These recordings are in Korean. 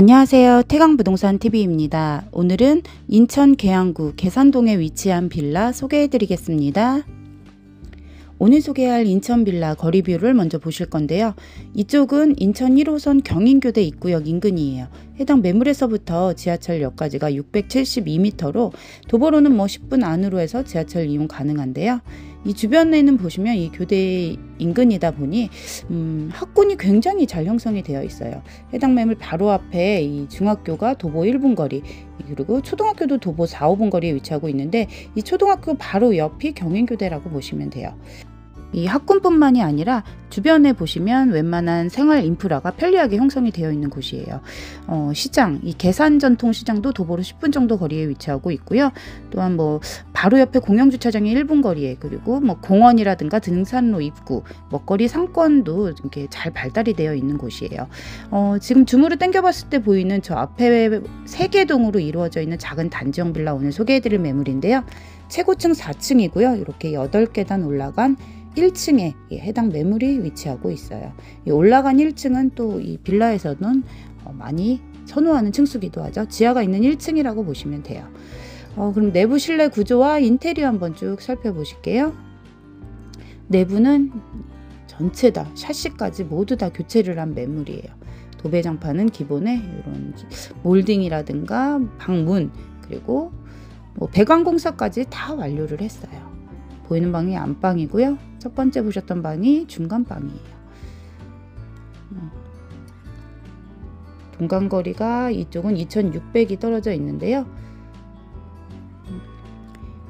안녕하세요. 태강부동산TV입니다. 오늘은 인천 계양구 계산동에 위치한 빌라 소개해드리겠습니다. 오늘 소개할 인천 빌라 거리뷰를 먼저 보실 건데요. 이쪽은 인천 1호선 경인교대 입구역 인근이에요. 해당 매물에서부터 지하철역까지가 672m로 도보로는 10분 안으로 해서 지하철 이용 가능한데요. 이 주변에는 보시면 이 교대 인근이다 보니 학군이 굉장히 잘 형성이 되어 있어요. 해당 매물 바로 앞에 이 중학교가 도보 1분 거리, 그리고 초등학교도 도보 4~5분 거리에 위치하고 있는데 이 초등학교 바로 옆이 경인교대라고 보시면 돼요. 이 학군뿐만이 아니라 주변에 보시면 웬만한 생활 인프라가 편리하게 형성이 되어 있는 곳이에요. 시장, 이 계산 전통시장도 도보로 10분 정도 거리에 위치하고 있고요. 또한 바로 옆에 공영주차장이 1분 거리에, 그리고 공원이라든가 등산로 입구, 먹거리 상권도 이렇게 잘 발달이 되어 있는 곳이에요. 지금 줌으로 당겨봤을 때 보이는 저 앞에 3개동으로 이루어져 있는 작은 단지형 빌라 오늘 소개해드릴 매물인데요. 최고층 4층이고요. 이렇게 8계단 올라간 1층에 해당 매물이 위치하고 있어요. 올라간 1층은 또 이 빌라에서는 많이 선호하는 층수기도 하죠. 지하가 있는 1층이라고 보시면 돼요. 그럼 내부 실내 구조와 인테리어 한번 쭉 살펴보실게요. 내부는 전체 다 샤시까지 모두 다 교체를 한 매물이에요. 도배장판은 기본에 이런 몰딩이라든가 방문, 그리고 배관 공사까지 다 완료를 했어요. 보이는 방이 안방이고요. 첫 번째 보셨던 방이 중간방이에요. 동간거리가 이쪽은 2600이 떨어져 있는데요.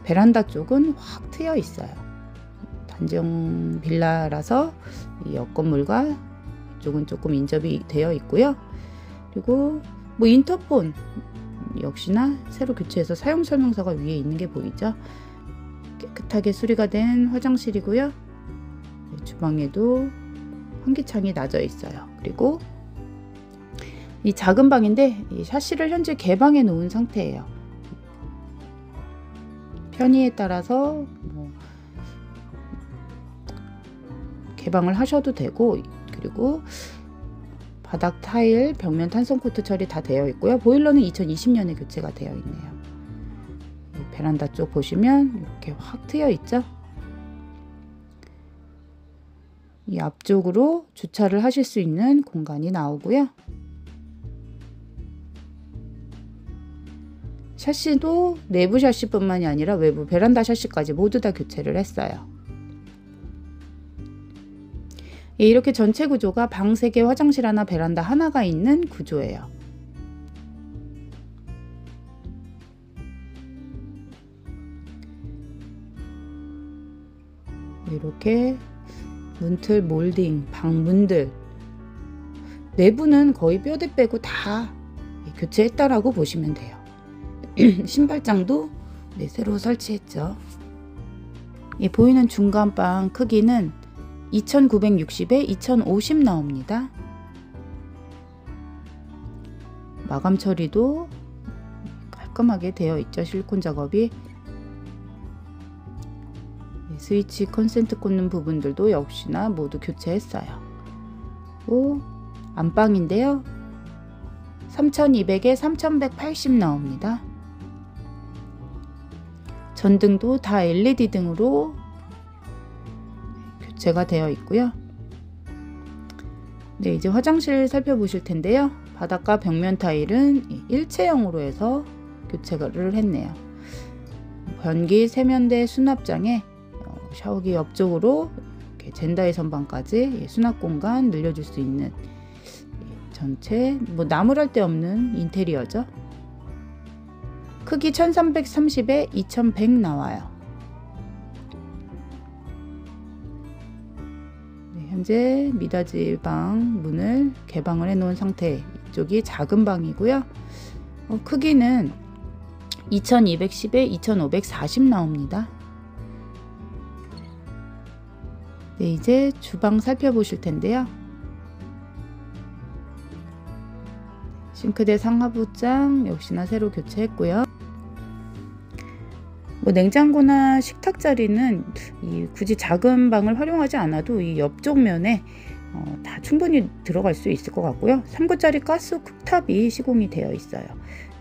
베란다 쪽은 확 트여 있어요. 단지형 빌라라서 이 옆 건물과 이쪽은 조금 인접이 되어 있고요. 그리고 인터폰 역시나 새로 교체해서 사용설명서가 위에 있는 게 보이죠. 깨끗하게 수리가 된 화장실이고요. 주방에도 환기창이 나져 있어요. 그리고 이 작은 방인데 이 샤시를 현재 개방해 놓은 상태예요. 편의에 따라서 개방을 하셔도 되고, 그리고 바닥 타일, 벽면 탄성 코트 처리 다 되어 있고요. 보일러는 2020년에 교체가 되어 있네요. 베란다 쪽 보시면 이렇게 확 트여 있죠. 이 앞쪽으로 주차를 하실 수 있는 공간이 나오고요. 샤시도 내부 샤시뿐만이 아니라 외부 베란다 샤시까지 모두 다 교체를 했어요. 이렇게 전체 구조가 방 3개, 화장실 하나, 베란다 하나가 있는 구조예요. 이렇게 문틀, 몰딩, 방문들, 내부는 거의 뼈대 빼고 다 교체했다라고 보시면 돼요. 신발장도 새로 설치했죠. 보이는 중간방 크기는 2960에 2050 나옵니다. 마감 처리도 깔끔하게 되어 있죠. 실리콘 작업이. 스위치 콘센트 꽂는 부분들도 역시나 모두 교체했어요. 오, 안방인데요. 3200에 3180 나옵니다. 전등도 다 LED 등으로 교체가 되어 있고요. 네, 이제 화장실 살펴보실 텐데요. 바닥과 벽면 타일은 일체형으로 해서 교체를 했네요. 변기, 세면대, 수납장에 샤워기 옆쪽으로 이렇게 젠다이 선반까지 수납 공간 늘려줄 수 있는 전체 나무랄 데 없는 인테리어죠. 크기 1330에 2100 나와요. 네, 현재 미닫이 방 문을 개방을 해 놓은 상태. 이쪽이 작은 방이고요. 크기는 2210에 2540 나옵니다. 네, 이제 주방 살펴보실 텐데요. 싱크대 상하부장 역시나 새로 교체했고요. 냉장고나 식탁 자리는 굳이 작은 방을 활용하지 않아도 이 옆쪽 면에 다 충분히 들어갈 수 있을 것 같고요. 3구짜리 가스 쿡탑이 시공이 되어 있어요.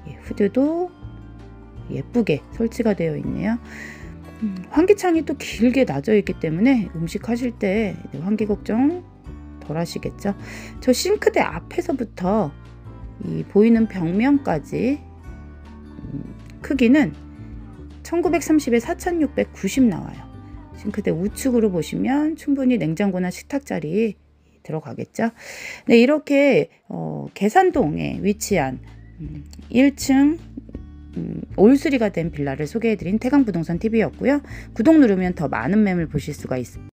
예, 후드도 예쁘게 설치가 되어 있네요. 환기창이 또 길게 나져 있기 때문에 음식 하실 때 환기 걱정 덜 하시겠죠. 저 싱크대 앞에서부터 이 보이는 벽면까지 크기는 1930에 4690 나와요. 싱크대 우측으로 보시면 충분히 냉장고나 식탁 자리 들어가겠죠. 네, 이렇게 계산동에 위치한 1층 올수리가 된 빌라를 소개해드린 태강부동산TV였고요. 구독 누르면 더 많은 매물 보실 수가 있습니다.